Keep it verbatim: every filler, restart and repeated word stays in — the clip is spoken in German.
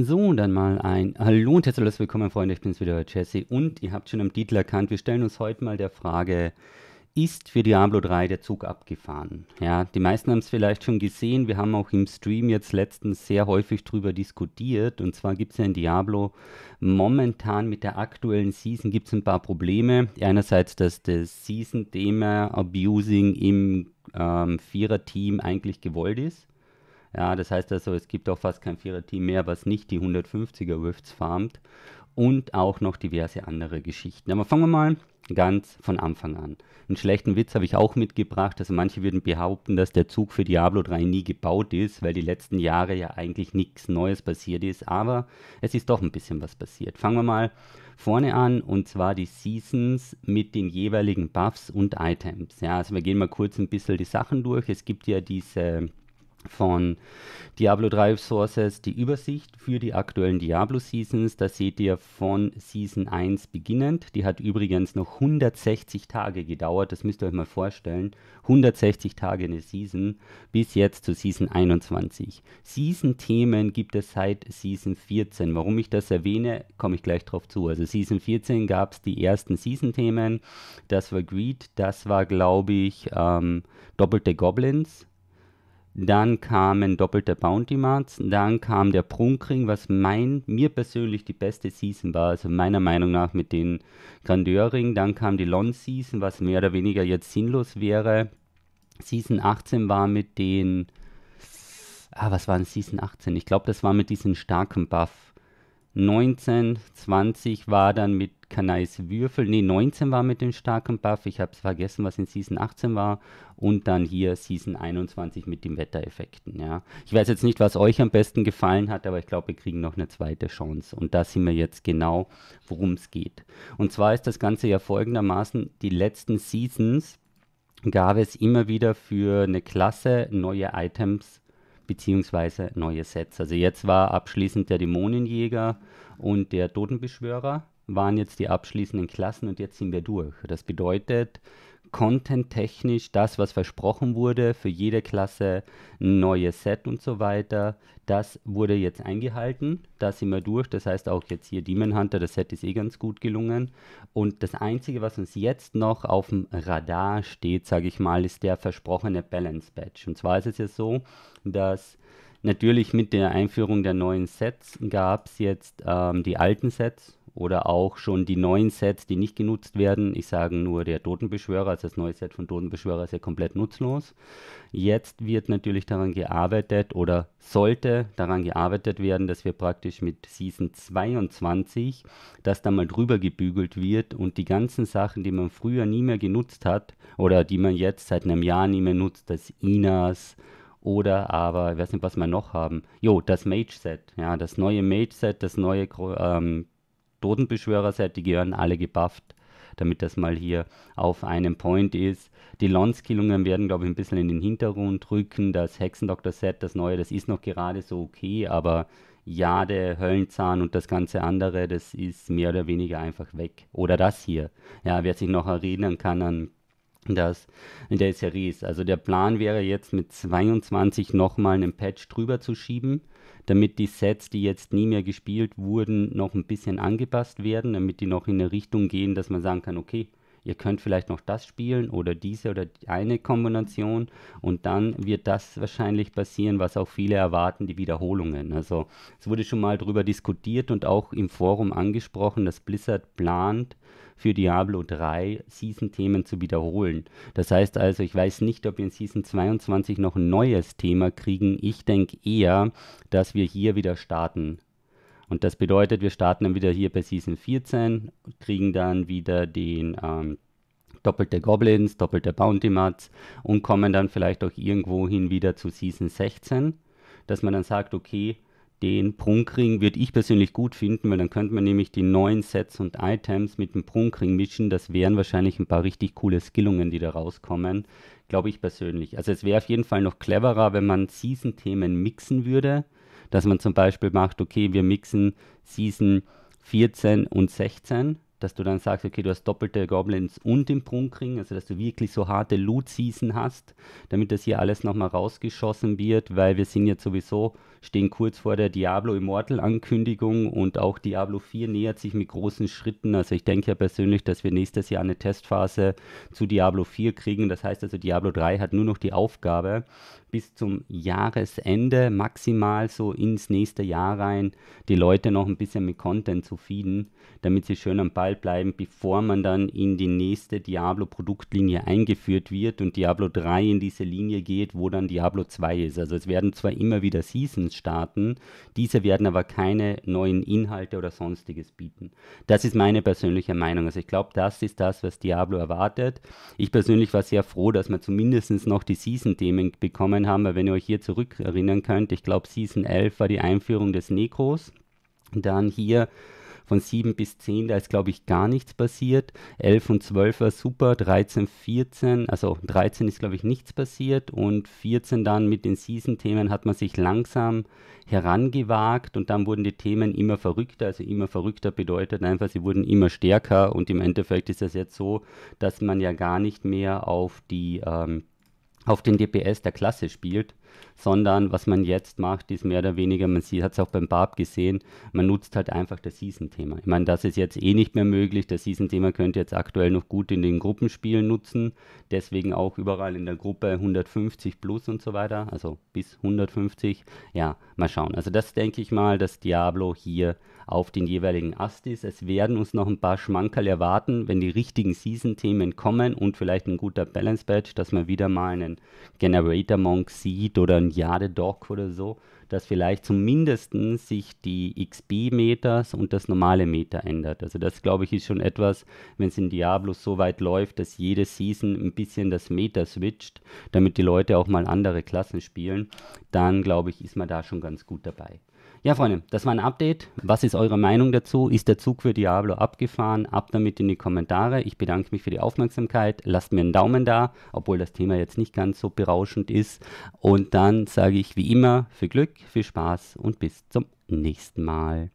So, dann mal ein Hallo und herzlich willkommen, Freunde, ich bin's wieder, Jesse, und ihr habt schon am Titel erkannt, wir stellen uns heute mal der Frage, ist für Diablo drei der Zug abgefahren? Ja, die meisten haben es vielleicht schon gesehen, wir haben auch im Stream jetzt letztens sehr häufig drüber diskutiert, und zwar gibt es ja in Diablo momentan mit der aktuellen Season gibt's ein paar Probleme. Einerseits, dass das Season-Thema Abusing im ähm, Vierer-Team eigentlich gewollt ist. Ja, das heißt also, es gibt auch fast kein Vierer-Team mehr, was nicht die hundertfünfziger-Rifts farmt, und auch noch diverse andere Geschichten. Aber fangen wir mal ganz von Anfang an. Einen schlechten Witz habe ich auch mitgebracht. Also manche würden behaupten, dass der Zug für Diablo drei nie gebaut ist, weil die letzten Jahre ja eigentlich nichts Neues passiert ist. Aber es ist doch ein bisschen was passiert. Fangen wir mal vorne an, und zwar die Seasons mit den jeweiligen Buffs und Items. Ja, also wir gehen mal kurz ein bisschen die Sachen durch. Es gibt ja diese von Diablo drei Sources die Übersicht für die aktuellen Diablo Seasons. Da seht ihr von Season eins beginnend. Die hat übrigens noch hundertsechzig Tage gedauert, das müsst ihr euch mal vorstellen. hundertsechzig Tage eine Season, bis jetzt zu Season einundzwanzig. Season-Themen gibt es seit Season vierzehn. Warum ich das erwähne, komme ich gleich drauf zu. Also Season vierzehn gab es die ersten Season-Themen. Das war Greed, das war, glaube ich, ähm, Doppelte Goblins. Dann kamen doppelte Bounty Marts, dann kam der Prunkring, was mein, mir persönlich die beste Season war, also meiner Meinung nach mit den Grandeuring. Dann kam die Lon-Season, was mehr oder weniger jetzt sinnlos wäre. Season achtzehn war mit den, ah was war denn Season achtzehn? Ich glaube, das war mit diesem starken Buff. neunzehn, zwanzig war dann mit Kanais Würfel, ne, neunzehn war mit dem starken Buff, ich habe es vergessen, was in Season achtzehn war, und dann hier Season einundzwanzig mit den Wettereffekten, ja. Ich weiß jetzt nicht, was euch am besten gefallen hat, aber ich glaube, wir kriegen noch eine zweite Chance, und da sind wir jetzt genau, worum es geht. Und zwar ist das Ganze ja folgendermaßen: die letzten Seasons gab es immer wieder für eine Klasse neue Items beziehungsweise neue Sets. Also jetzt war abschließend der Dämonenjäger und der Totenbeschwörer waren jetzt die abschließenden Klassen, und jetzt sind wir durch. Das bedeutet, content-technisch das, was versprochen wurde, für jede Klasse ein neues Set und so weiter, das wurde jetzt eingehalten, da sind wir durch. Das heißt auch jetzt hier Demon Hunter, das Set ist eh ganz gut gelungen. Und das Einzige, was uns jetzt noch auf dem Radar steht, sage ich mal, ist der versprochene Balance Patch. Und zwar ist es ja so, dass natürlich mit der Einführung der neuen Sets gab es jetzt ähm, die alten Sets, oder auch schon die neuen Sets, die nicht genutzt werden. Ich sage nur der Totenbeschwörer, also das neue Set von Totenbeschwörer ist ja komplett nutzlos. Jetzt wird natürlich daran gearbeitet, oder sollte daran gearbeitet werden, dass wir praktisch mit Season zweiundzwanzig, dass da mal drüber gebügelt wird und die ganzen Sachen, die man früher nie mehr genutzt hat oder die man jetzt seit einem Jahr nie mehr nutzt, das Inas, oder aber, ich weiß nicht, was wir noch haben. Jo, das Mage-Set, ja, das neue Mage-Set, das neue ähm, Totenbeschwörer-Set, die gehören alle gebufft, damit das mal hier auf einem Point ist. Die Lonskillungen werden, glaube ich, ein bisschen in den Hintergrund rücken. Das Hexendoktor-Set, das neue, das ist noch gerade so okay, aber Jade, Höllenzahn und das ganze andere, das ist mehr oder weniger einfach weg. Oder das hier. Ja, wer sich noch erinnern kann an das, der Series. Also der Plan wäre jetzt mit zweiundzwanzig nochmal einen Patch drüber zu schieben, damit die Sets, die jetzt nie mehr gespielt wurden, noch ein bisschen angepasst werden, damit die noch in eine Richtung gehen, dass man sagen kann, okay, ihr könnt vielleicht noch das spielen oder diese oder die eine Kombination, und dann wird das wahrscheinlich passieren, was auch viele erwarten, die Wiederholungen. Also es wurde schon mal drüber diskutiert und auch im Forum angesprochen, dass Blizzard plant, für Diablo drei Season-Themen zu wiederholen. Das heißt also, ich weiß nicht, ob wir in Season zweiundzwanzig noch ein neues Thema kriegen. Ich denke eher, dass wir hier wieder starten. Und das bedeutet, wir starten dann wieder hier bei Season vierzehn, kriegen dann wieder den ähm, doppelte Goblins, doppelte Bounty Mats und kommen dann vielleicht auch irgendwo hin wieder zu Season sechzehn, dass man dann sagt, okay, den Prunkring würde ich persönlich gut finden, weil dann könnte man nämlich die neuen Sets und Items mit dem Prunkring mischen. Das wären wahrscheinlich ein paar richtig coole Skillungen, die da rauskommen, glaube ich persönlich. Also es wäre auf jeden Fall noch cleverer, wenn man Season-Themen mixen würde, dass man zum Beispiel macht, okay, wir mixen Season vierzehn und sechzehn, dass du dann sagst, okay, du hast doppelte Goblins und den Prunkring, also dass du wirklich so harte Loot-Season hast, damit das hier alles nochmal rausgeschossen wird, weil wir sind jetzt sowieso stehen kurz vor der Diablo Immortal Ankündigung und auch Diablo vier nähert sich mit großen Schritten. Also ich denke ja persönlich, dass wir nächstes Jahr eine Testphase zu Diablo vier kriegen. Das heißt also, Diablo drei hat nur noch die Aufgabe, bis zum Jahresende maximal so ins nächste Jahr rein die Leute noch ein bisschen mit Content zu feeden, damit sie schön am Ball bleiben, bevor man dann in die nächste Diablo-Produktlinie eingeführt wird und Diablo drei in diese Linie geht, wo dann Diablo zwei ist. Also es werden zwar immer wieder Seasons starten, diese werden aber keine neuen Inhalte oder sonstiges bieten. Das ist meine persönliche Meinung. Also ich glaube, das ist das, was Diablo erwartet. Ich persönlich war sehr froh, dass wir zumindest noch die Season-Themen bekommen haben, weil wenn ihr euch hier zurückerinnern könnt, ich glaube Season elf war die Einführung des Nekros, dann hier von sieben bis zehn, da ist glaube ich gar nichts passiert, elf und zwölf war super, dreizehn, vierzehn, also dreizehn ist glaube ich nichts passiert und vierzehn dann mit den Season-Themen hat man sich langsam herangewagt und dann wurden die Themen immer verrückter, also immer verrückter bedeutet einfach, sie wurden immer stärker und im Endeffekt ist das jetzt so, dass man ja gar nicht mehr auf die ähm, auf den D P S der Klasse spielt, sondern was man jetzt macht, ist mehr oder weniger, man hat es auch beim Barb gesehen, man nutzt halt einfach das Season-Thema. Ich meine, das ist jetzt eh nicht mehr möglich, das Season-Thema könnt ihr jetzt aktuell noch gut in den Gruppenspielen nutzen, deswegen auch überall in der Gruppe hundertfünfzig plus und so weiter, also bis hundertfünfzig, ja, mal schauen. Also das denke ich mal, dass Diablo hier auf den jeweiligen Ast ist. Es werden uns noch ein paar Schmankerl erwarten, wenn die richtigen Season-Themen kommen und vielleicht ein guter Balance-Patch, dass man wieder mal einen Generator-Monk sieht oder ein Jade-Doc oder so, dass vielleicht zumindest sich die X P-Meters und das normale Meter ändert. Also das, glaube ich, ist schon etwas, wenn es in Diablo so weit läuft, dass jede Season ein bisschen das Meter switcht, damit die Leute auch mal andere Klassen spielen, dann, glaube ich, ist man da schon ganz gut dabei. Ja, Freunde, das war ein Update. Was ist eure Meinung dazu? Ist der Zug für Diablo abgefahren? Ab damit in die Kommentare. Ich bedanke mich für die Aufmerksamkeit. Lasst mir einen Daumen da, obwohl das Thema jetzt nicht ganz so berauschend ist. Und dann sage ich wie immer, viel Glück, viel Spaß und bis zum nächsten Mal.